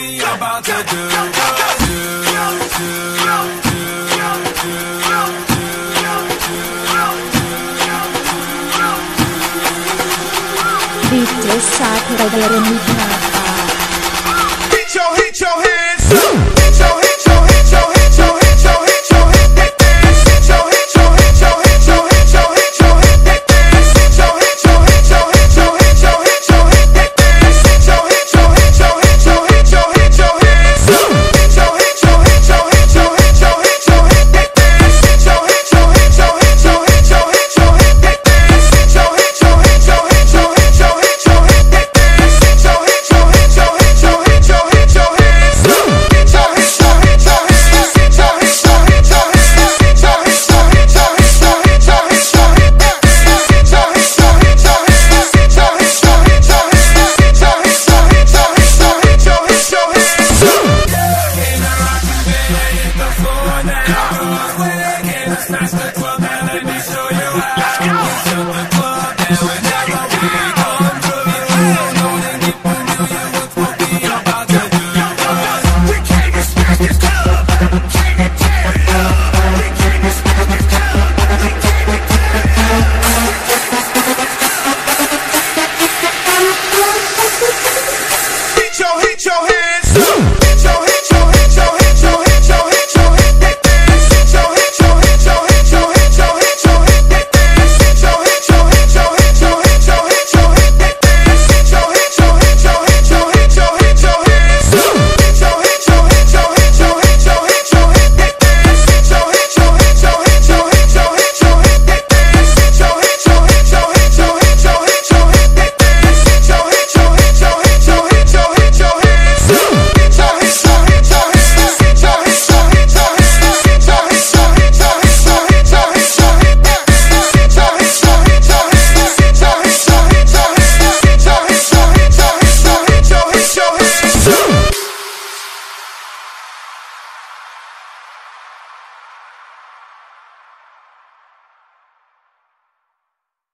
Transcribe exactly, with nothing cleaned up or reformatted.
we about to do, do, do, do, do, do, do, do, do, do.